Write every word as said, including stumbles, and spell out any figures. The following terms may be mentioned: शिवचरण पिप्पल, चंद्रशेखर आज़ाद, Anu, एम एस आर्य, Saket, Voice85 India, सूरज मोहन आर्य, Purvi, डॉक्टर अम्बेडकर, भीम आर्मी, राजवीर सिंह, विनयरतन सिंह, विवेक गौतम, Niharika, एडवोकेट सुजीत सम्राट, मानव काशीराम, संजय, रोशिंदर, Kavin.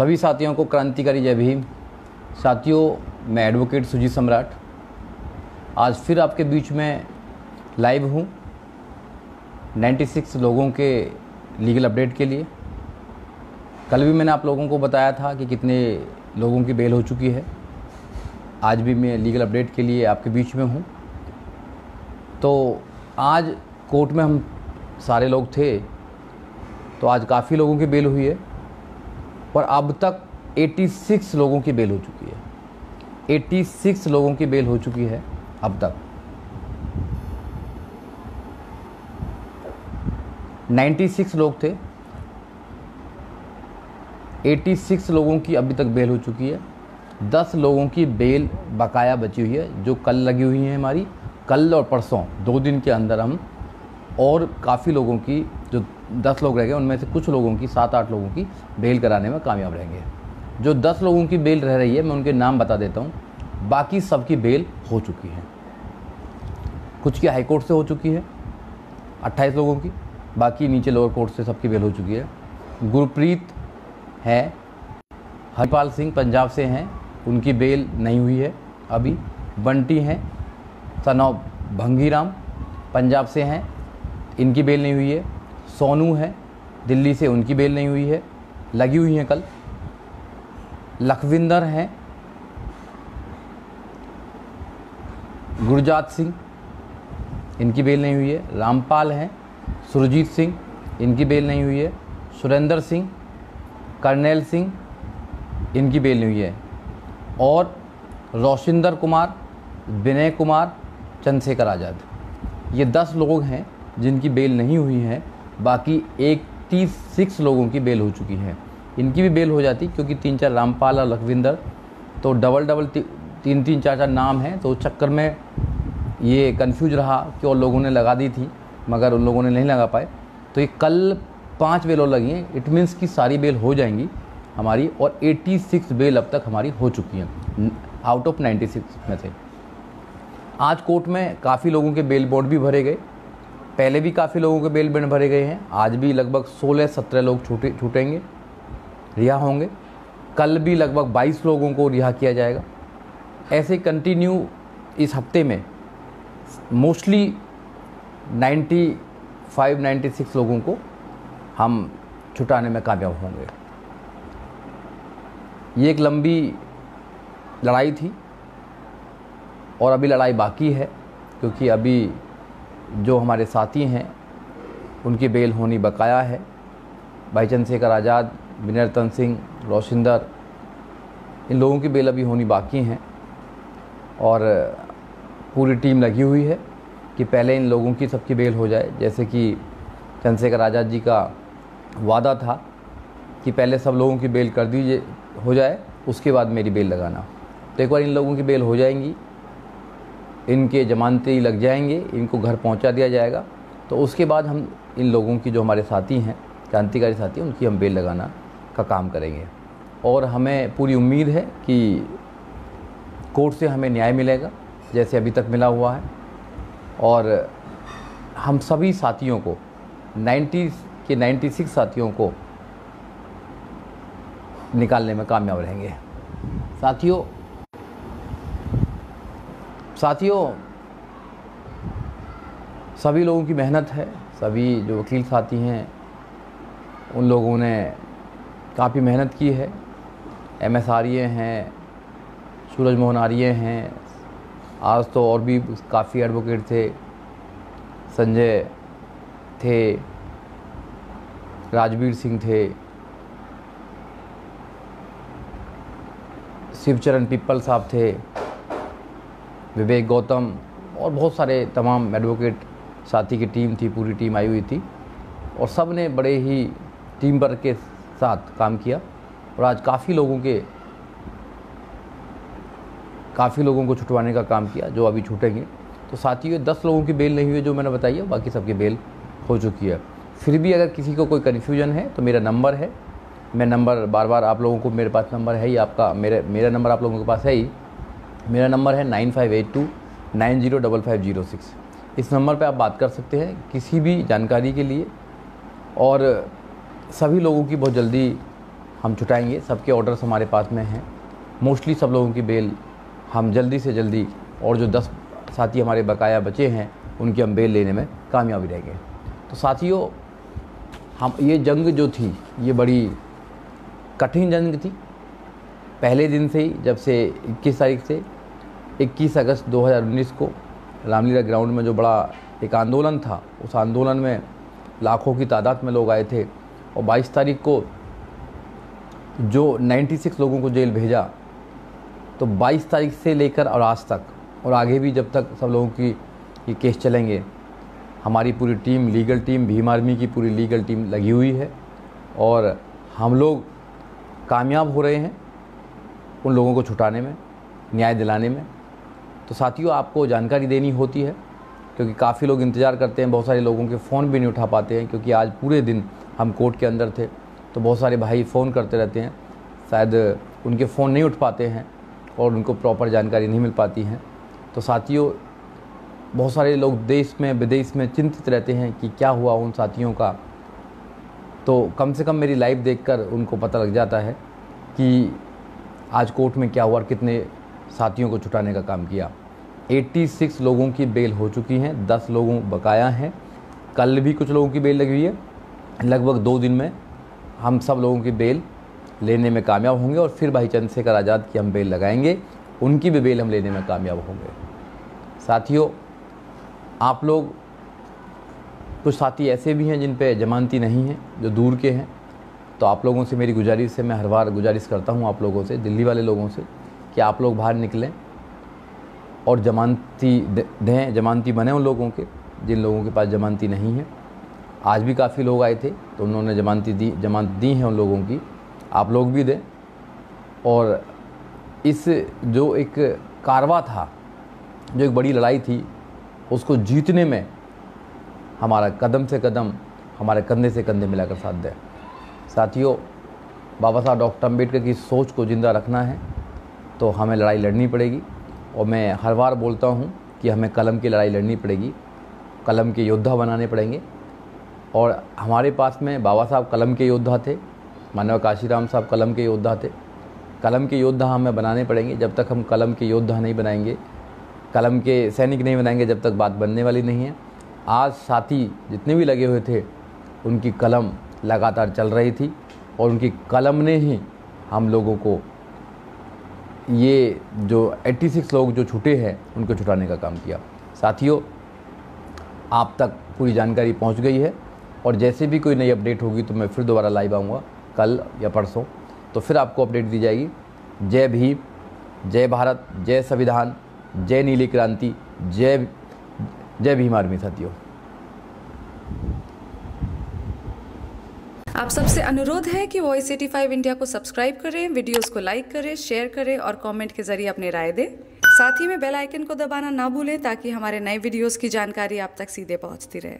सभी साथियों को क्रांतिकारी जय भीम। साथियों, मैं एडवोकेट सुजीत सम्राट आज फिर आपके बीच में लाइव हूँ छियानवे लोगों के लीगल अपडेट के लिए। कल भी मैंने आप लोगों को बताया था कि कितने लोगों की बेल हो चुकी है। आज भी मैं लीगल अपडेट के लिए आपके बीच में हूँ। तो आज कोर्ट में हम सारे लोग थे, तो आज काफ़ी लोगों की बेल हुई है और अब तक छियासी लोगों की बेल हो चुकी है। छियासी लोगों की बेल हो चुकी है अब तक। छियानवे लोग थे, छियासी लोगों की अभी तक बेल हो चुकी है। दस लोगों की बेल बकाया बची हुई है जो कल लगी हुई है हमारी। कल और परसों दो दिन के अंदर हम और काफ़ी लोगों की, जो दस लोग रह गए उनमें से कुछ लोगों की, सात आठ लोगों की बेल कराने में कामयाब रहेंगे। जो दस लोगों की बेल रह रही है मैं उनके नाम बता देता हूँ। बाकी सब की बेल हो चुकी है। कुछ की हाई कोर्ट से हो चुकी है अट्ठाईस लोगों की, बाकी नीचे लोअर कोर्ट से सबकी बेल हो चुकी है। गुरप्रीत है, हरिपाल सिंह पंजाब से हैं, उनकी बेल नहीं हुई है अभी। बंटी हैं, सनौब भंगीराम पंजाब से हैं, इनकी बेल नहीं हुई है। सोनू है दिल्ली से, उनकी बेल नहीं हुई है, लगी हुई हैं कल। लखविंदर हैं, गुरजात सिंह, इनकी बेल नहीं हुई है। रामपाल हैं, सुरजीत सिंह, इनकी बेल नहीं हुई है। सुरेंद्र सिंह, कर्नैल सिंह, इनकी बेल नहीं हुई है। और रोशिंदर कुमार, विनय कुमार, चंद्रशेखर आज़ाद, ये दस लोग हैं जिनकी बेल नहीं हुई है। बाकी एक तीस सिक्स लोगों की बेल हो चुकी है। इनकी भी बेल हो जाती क्योंकि तीन चार रामपाल और लखविंदर तो डबल डबल ती, तीन तीन चार चार नाम हैं, तो उस चक्कर में ये कन्फ्यूज रहा कि और लोगों ने लगा दी थी मगर उन लोगों ने नहीं लगा पाए। तो ये कल पाँच बेल और लगी हैं। इट मीन्स कि सारी बेल हो जाएंगी हमारी और छियासी बेल अब तक हमारी हो चुकी हैं आउट ऑफ छियानवे में से। आज कोर्ट में काफ़ी लोगों के बेल बोर्ड भी भरे गए, पहले भी काफ़ी लोगों के बेल बॉन्ड भरे गए हैं। आज भी लगभग सोलह सत्रह लोग छूटे छूटेंगे रिहा होंगे। कल भी लगभग बाईस लोगों को रिहा किया जाएगा। ऐसे कंटिन्यू इस हफ्ते में मोस्टली पचानवे छियानवे लोगों को हम छुटाने में कामयाब होंगे। ये एक लंबी लड़ाई थी और अभी लड़ाई बाकी है क्योंकि अभी जो हमारे साथी हैं उनकी बेल होनी बकाया है। भाई चंद्रशेखर आज़ाद, विनयरतन सिंह, रोशिंदर, इन लोगों की बेल अभी होनी बाकी हैं और पूरी टीम लगी हुई है कि पहले इन लोगों की सबकी बेल हो जाए। जैसे कि चंद्रशेखर आज़ाद जी का वादा था कि पहले सब लोगों की बेल कर दीजिए हो जाए, उसके बाद मेरी बेल लगाना। तो एक बार इन लोगों की बेल हो जाएंगी, इनके जमानती लग जाएंगे, इनको घर पहुंचा दिया जाएगा, तो उसके बाद हम इन लोगों की, जो हमारे साथी हैं क्रांतिकारी साथी, उनकी हम बेल लगाना का काम करेंगे। और हमें पूरी उम्मीद है कि कोर्ट से हमें न्याय मिलेगा जैसे अभी तक मिला हुआ है। और हम सभी साथियों को नब्बे के छियानवे साथियों को निकालने में कामयाब रहेंगे। साथियों साथियों सभी लोगों की मेहनत है। सभी जो वकील साथी हैं उन लोगों ने काफ़ी मेहनत की है। एम एस आर्य हैं, सूरज मोहन आर्य हैं, आज तो और भी काफ़ी एडवोकेट थे, संजय थे, राजवीर सिंह थे, शिवचरण पिप्पल साहब थे, विवेक गौतम, और बहुत सारे तमाम एडवोकेट साथी की टीम थी, पूरी टीम आई हुई थी और सब ने बड़े ही टीम वर्क के साथ काम किया। और आज काफ़ी लोगों के काफ़ी लोगों को छुटवाने का काम किया जो अभी छूटेंगे। तो साथियों, दस लोगों की बेल नहीं हुई है जो मैंने बताई है, बाकी सबकी बेल हो चुकी है। फिर भी अगर किसी को कोई कन्फ्यूजन है तो मेरा नंबर है, मैं नंबर बार बार आप लोगों को, मेरे पास नंबर है ही, आपका मेरे मेरा नंबर आप लोगों के पास है ही। मेरा नंबर है nine five eight two nine zero double five zero six. इस नंबर पे आप बात कर सकते हैं किसी भी जानकारी के लिए। और सभी लोगों की बहुत जल्दी हम छुटाएंगे। सबके ऑर्डर्स हमारे पास में हैं, मोस्टली सब लोगों की बेल हम जल्दी से जल्दी, और जो दस साथी हमारे बकाया बचे हैं उनकी हम बेल लेने में कामयाबी रहेंगे। तो साथियों, हम ये जंग जो थी ये बड़ी कठिन जंग थी पहले दिन से ही, जब से इक्कीस तारीख से इक्कीस अगस्त दो हज़ार उन्नीस को रामलीला ग्राउंड में जो बड़ा एक आंदोलन था, उस आंदोलन में लाखों की तादाद में लोग आए थे। और बाईस तारीख को जो छियानवे लोगों को जेल भेजा, तो बाईस तारीख से लेकर और आज तक और आगे भी जब तक सब लोगों की ये केस चलेंगे, हमारी पूरी team, legal team, भीम आर्मी की पूरी लीगल टीम लगी हुई है और हम लोग कामयाब हो रहे हैं उन लोगों को छुटाने में, न्याय दिलाने में। तो साथियों, आपको जानकारी देनी होती है क्योंकि काफ़ी लोग इंतज़ार करते हैं, बहुत सारे लोगों के फ़ोन भी नहीं उठा पाते हैं क्योंकि आज पूरे दिन हम कोर्ट के अंदर थे। तो बहुत सारे भाई फ़ोन करते रहते हैं, शायद उनके फ़ोन नहीं उठ पाते हैं और उनको प्रॉपर जानकारी नहीं मिल पाती है। तो साथियों, बहुत सारे लोग देश में विदेश में चिंतित रहते हैं कि क्या हुआ उन साथियों का, तो कम से कम मेरी लाइव देखकर उनको पता लग जाता है कि आज कोर्ट में क्या हुआ और कितने साथियों को छुटाने का काम किया। छियासी लोगों की बेल हो चुकी हैं, दस लोगों बकाया हैं, कल भी कुछ लोगों की बेल लगी हुई है। लगभग दो दिन में हम सब लोगों की बेल लेने में कामयाब होंगे और फिर भाई चंद्रशेखर आज़ाद की हम बेल लगाएंगे, उनकी भी बेल हम लेने में कामयाब होंगे। साथियों, आप लोग, कुछ साथी ऐसे भी हैं जिन पे जमानती नहीं है, जो दूर के हैं, तो आप लोगों से मेरी गुजारिश है, मैं हर बार गुजारिश करता हूं आप लोगों से, दिल्ली वाले लोगों से, कि आप लोग बाहर निकलें और जमानती दें, जमानती बने उन लोगों के जिन लोगों के पास जमानती नहीं है। आज भी काफ़ी लोग आए थे तो उन्होंने जमानती दी जमानत दी है उन लोगों की, आप लोग भी दें। और इस जो एक कारवा था, जो एक बड़ी लड़ाई थी, उसको जीतने में हमारा कदम से कदम, हमारे कंधे से कंधे मिलाकर साथ दें। साथियों, बाबा साहब डॉक्टर अम्बेडकर की सोच को ज़िंदा रखना है तो हमें लड़ाई लड़नी पड़ेगी। और मैं हर बार बोलता हूँ कि हमें कलम की लड़ाई लड़नी पड़ेगी, कलम के योद्धा बनाने पड़ेंगे। और हमारे पास में बाबा साहब कलम के योद्धा थे, मानव काशीराम साहब कलम के योद्धा थे। कलम के योद्धा हमें बनाने पड़ेंगे। जब तक हम कलम के योद्धा नहीं बनाएंगे, कलम के सैनिक नहीं बनाएंगे, जब तक बात बनने वाली नहीं है। आज साथी जितने भी लगे हुए थे, उनकी कलम लगातार चल रही थी और उनकी कलम ने ही हम लोगों को, ये जो छियासी लोग जो छूटे हैं, उनको छुटाने का काम किया। साथियों, आप तक पूरी जानकारी पहुंच गई है और जैसे भी कोई नई अपडेट होगी तो मैं फिर दोबारा लाइव आऊँगा, कल या परसों, तो फिर आपको अपडेट दी जाएगी। जय भीम, जय भारत, जय संविधान, जय नीली क्रांति, जय जय भीम आर्मी। साथियों, आप सबसे अनुरोध है कि वॉइस एटी फाइव इंडिया को सब्सक्राइब करें, वीडियोस को लाइक करें, शेयर करें और कमेंट के जरिए अपने राय दें। साथ ही में बेल आइकन को दबाना ना भूलें ताकि हमारे नए वीडियोस की जानकारी आप तक सीधे पहुंचती रहे।